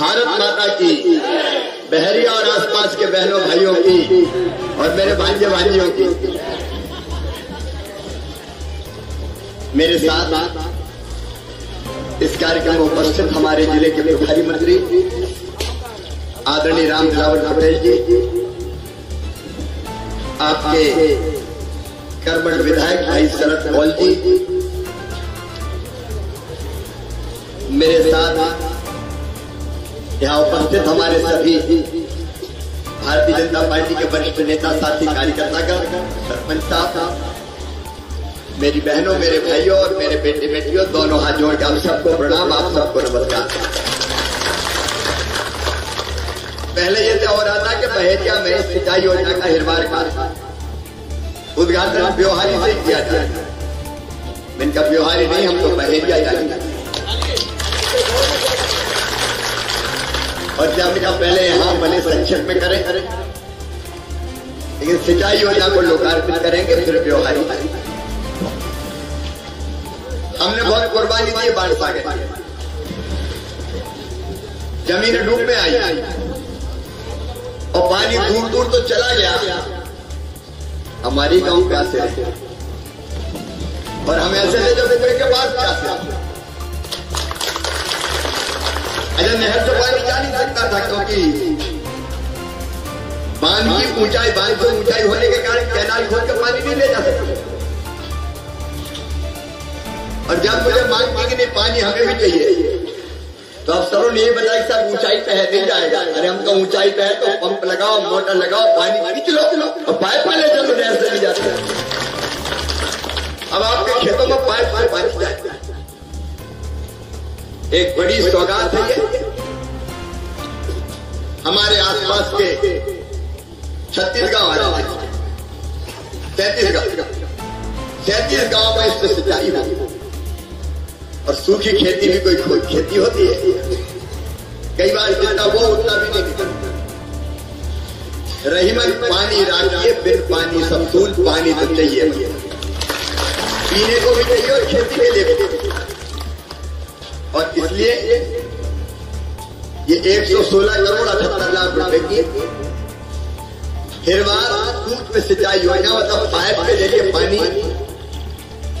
भारत माता की, बहरिया और आसपास के बहनों भाइयों की और मेरे भांजे भांजियों की। मेरे साथ इस कार्यक्रम में उपस्थित हमारे जिले के प्रभारी मंत्री आदरणीय राम बिलावर पटेल जी, आपके करबट विधायक भाई शरद कौल जी, मेरे साथ यहाँ उपस्थित हमारे सभी भारतीय जनता पार्टी के वरिष्ठ नेता, साथी कार्यकर्ता का सरपंच साहब, मेरी बहनों, मेरे भाइयों और मेरे बेटे बेटियों, दोनों हाथ जोड़ के आप सबको प्रणाम, आप सबको नमस्कार। पहले ये तय हो रहा था कि बहेरिया में सिंचाई योजना का हिरवार का उद्घाटन ब्योहारी से किया जाए। इनका ब्योहारी नहीं, हम तो बहेरिया जाएंगे। और हमने कहा पहले यहाँ बने संक्षेप में करें, लेकिन सिंचाई योजना को लोकार्पण करेंगे फिर ब्योहारी। हमने बहुत कुर्बानी दी बाढ़ सागर, जमीन डूब में आई और पानी दूर दूर तो चला गया, हमारी गांव प्यासे रहे और हम ऐसे थे जब उबरे के बाद प्यासे। अरे नहर से पानी जा नहीं सकता था क्योंकि बांध की ऊंचाई, बांध की ऊंचाई होने के कारण कैनाल खोल के पानी नहीं ले जा सकते। और जब मुझे मांग मांगने पानी हमें भी चाहिए तो अब सरों ने बताया कि साहब ऊंचाई पे है, नहीं जाएगा। अरे हमको ऊंचाई पे है तो पंप लगाओ, मोटर लगाओ, पानी खींच लो और पाइप ले चलो, नहर से नहीं जाते। अब आपके खेतों में पाइप से पानी जाएगा। एक बड़ी सौगात है हमारे आसपास के 36 गांव आए, 33 गांव में इससे सिंचाई हो और सूखी खेती भी कोई खेती होती है, कई बार जितना वो उतना भी नहीं निकलता। रहीमन पानी राखिए, बिन पानी समसूल, पानी तो चाहिए, पीने को भी चाहिए और खेती के लिए भी। और इसलिए ये 116 करोड़ 78 लाख रुपए की हिरवार सूख में सिंचाई योजना, मतलब पाइप के जरिए पानी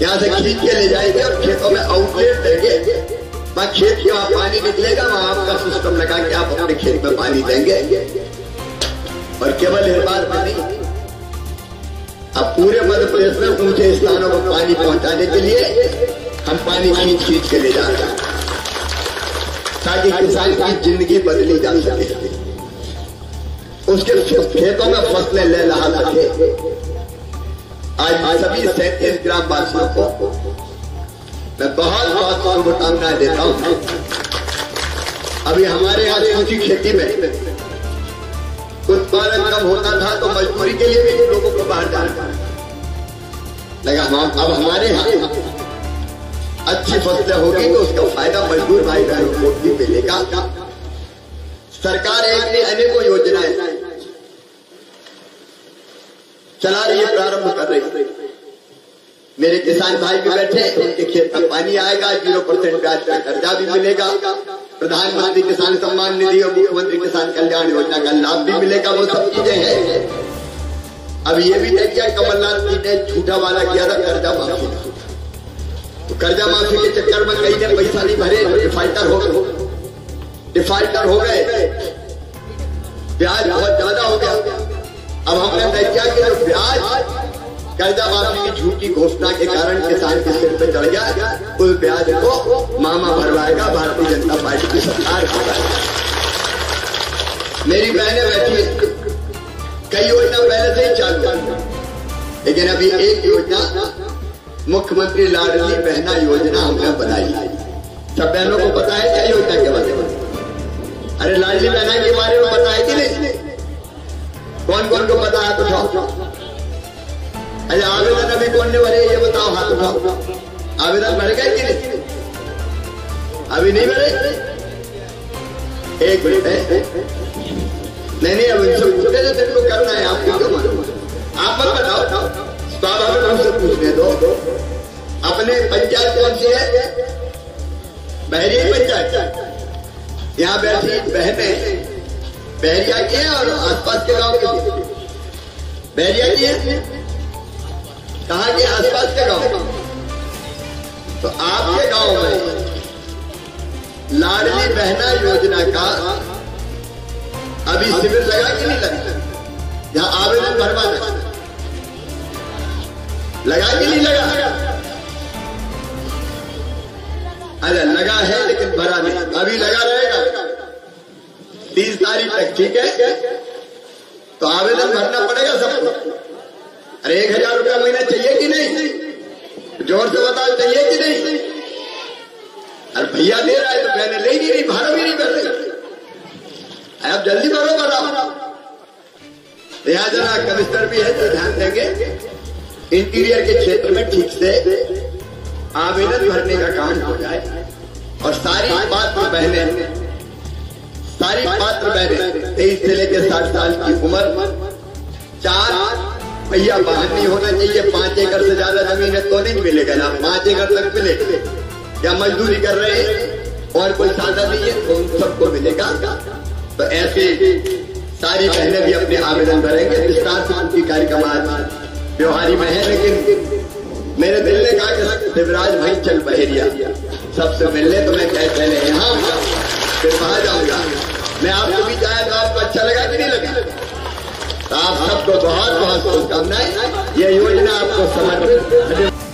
यहाँ से खींच के ले जाएंगे और खेतों में आउटलेट देंगे। वहां खेत के वहां पानी निकलेगा, वहां आपका सिस्टम लगा के आप अपने खेत में पानी देंगे। और केवल हिरवार पानी, अब पूरे मध्य प्रदेश में ऊंचे स्थानों पर पानी पहुंचाने के लिए हम पानी खींच के ले जा रहे हैं ताकि किसान की जिंदगी बदली जा सके, उसके खेतों में फसलें लहलहा सके। आज सभी 37 ग्राम वासियों को मैं बहुत बहुत शुभकामनाएं देता हूँ। अभी हमारे यहाँ सूखी खेती में उत्पादन कम होता था तो मजदूरी के लिए भी लोगों को बाहर जाना लगा। अब हमारे यहाँ अच्छी फसलें होगी तो उसका फायदा मजदूर भाई बहनों को भी मिलेगा। सरकार अनेकों योजनाएं चला रही है, प्रारंभ कर रही है। मेरे किसान भाई भी बैठे, उनके खेत में पानी आएगा, 0% ब्याज का कर्जा भी मिलेगा, प्रधानमंत्री किसान सम्मान निधि और मुख्यमंत्री किसान कल्याण योजना का लाभ भी मिलेगा। वो सब चीजें हैं। अब ये भी तय किया, कमलनाथ जी ने झूठा वाला किया था कर्जा माफी, तो कर्जा माफी के चक्कर में कई ने पैसा नहीं भरे, डिफाल्टर हो गए, ब्याज बहुत ज्यादा हो गया। अब हमने तय किया कि जो ब्याज कर्जा माफी की झूठी घोषणा के कारण किसान के सिर पे चढ़ गया, उस ब्याज को मामा भरवाएगा, भारतीय जनता पार्टी की सरकार भरवाएगी। मेरी बहनें बैठी, कई योजना पहले से ही चालू, लेकिन अभी एक योजना मुख्यमंत्री लाडली बहना योजना हमने बनाई। सब बहनों को पता है क्या योजना के बारे में? अरे लाडली बहना के बारे में पता है कि नहीं? कौन कौन को पता है? हाथ उठाओ। अरे आवेदन अभी कौन ने भरे ये बताओ, हाथ उठाओ। आवेदन भर गए कि नहीं? अभी नहीं भरे? एक मिनट है, नहीं अब इनसे पूछते जो तेरे को करना है, आपको क्यों मालूम? आप मत बताओ, स्वाभाविक हमसे पूछने दो। अपने पंचायत कौन सी है? बहरिया पंचायत। यहाँ बैठी बहने बहरिया के और आसपास के गांव के, बहरिया के कहा के आसपास के गांव, तो आपके गांव में लाडली बहना योजना का अभी शिविर लगा कि नहीं लगा? यहाँ आवेदन भरवाना लगा कि नहीं लगा? अरे लगा है लेकिन भरा नहीं, अभी लगा रहेगा 30 तारीख तक, ठीक है? तो आवेदन भरना पड़ेगा सबको। अरे 1000 रुपया महीना चाहिए कि नहीं? जोर से बताओ, चाहिए कि नहीं? अरे भैया दे रहा है तो मैंने ले नहीं रही, भरो भी नहीं कर रहे, अब जल्दी भरो, बताओ। यहाँ जरा कमिश्नर भी है तो ध्यान देंगे, इंटीरियर के क्षेत्र में ठीक से आवेदन भरने का काम हो जाए और सारी पात्र बहनें 23 से लेकर 60 साल की उम्र, 4 पहिया वाहन नहीं होना चाहिए, 5 एकड़ से ज्यादा जमीन है तो नहीं मिलेगा ना, 5 एकड़ तक मिलेगा, या मजदूरी कर रहे हैं और कोई साधन नहीं है तो उन सबको मिलेगा। तो ऐसे सारी बहनें भी अपने आवेदन भरेंगे। विस्तार से उनकी कार्यक्रम आज त्योहारी में है, लेकिन मेरे दिल ने कहा कि शिवराज भाई चल बहेरिया सबसे मिलने, तो मैं पहले यहाँ आऊंगा फिर वहां जाऊंगा। मैं आपको भी चाहे तो आपको अच्छा लगा कि नहीं लगा? तो आप सबको बहुत बहुत शुभकामनाएं। यह योजना आपको समर्पित।